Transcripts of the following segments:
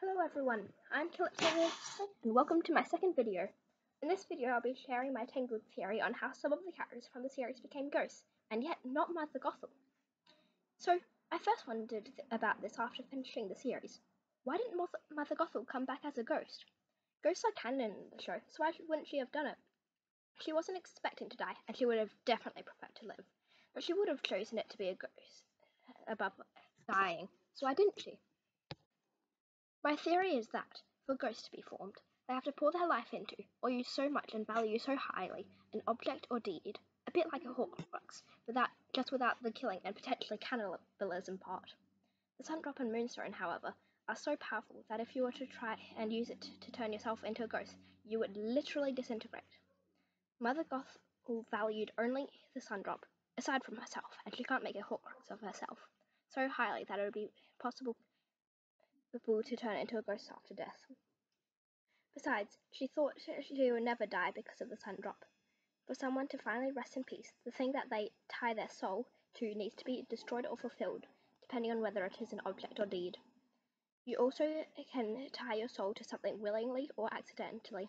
Hello everyone, I'm Calypso Riverstone, and welcome to my second video. In this video I'll be sharing my Tangled theory on how some of the characters from the series became ghosts, and yet not Mother Gothel. So, I first wondered about this after finishing the series. Why didn't Mother Gothel come back as a ghost? Ghosts are canon in the show, so why wouldn't she have done it? She wasn't expecting to die, and she would have definitely preferred to live, but she would have chosen it to be a ghost above dying, so why didn't she? My theory is that, for ghosts to be formed, they have to pour their life into, or use so much and value so highly, an object or deed, a bit like a Horcrux, without the killing and potentially cannibalism part. The Sundrop and Moonstone, however, are so powerful that if you were to try and use it to turn yourself into a ghost, you would literally disintegrate. Mother Gothel valued only the Sundrop, aside from herself, and she can't make a Horcrux of herself, so highly that it would be possible to turn into a ghost after death. Besides, she thought she would never die because of the Sundrop. For someone to finally rest in peace, the thing that they tie their soul to needs to be destroyed or fulfilled, depending on whether it is an object or deed. You also can tie your soul to something willingly or accidentally.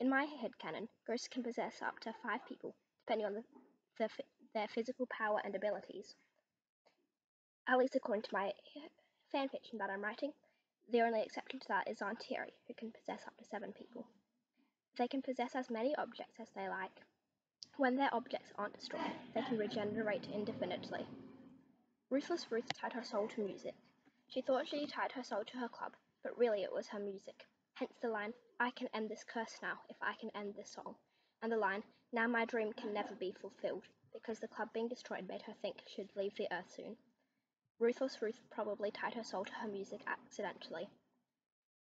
In my headcanon, ghosts can possess up to 5 people, depending on their physical power and abilities. At least according to my fanfiction that I'm writing, the only exception to that is Aunt Terry, who can possess up to 7 people. They can possess as many objects as they like. When their objects aren't destroyed, they can regenerate indefinitely. Ruthless Ruth tied her soul to music. She thought she tied her soul to her club, but really it was her music, hence the line, "I can end this curse now if I can end this song," and the line, "Now my dream can never be fulfilled," because the club being destroyed made her think she'd leave the earth soon. Ruthless Ruth probably tied her soul to her music accidentally.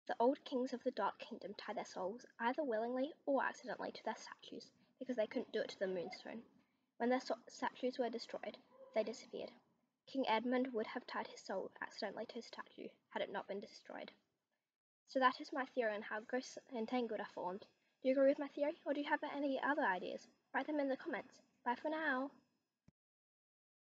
The old kings of the Dark Kingdom tied their souls either willingly or accidentally to their statues because they couldn't do it to the moonstone. When their statues were destroyed, they disappeared. King Edmund would have tied his soul accidentally to his statue had it not been destroyed. So that is my theory on how ghosts and Tangled are formed. Do you agree with my theory, or do you have any other ideas? Write them in the comments. Bye for now!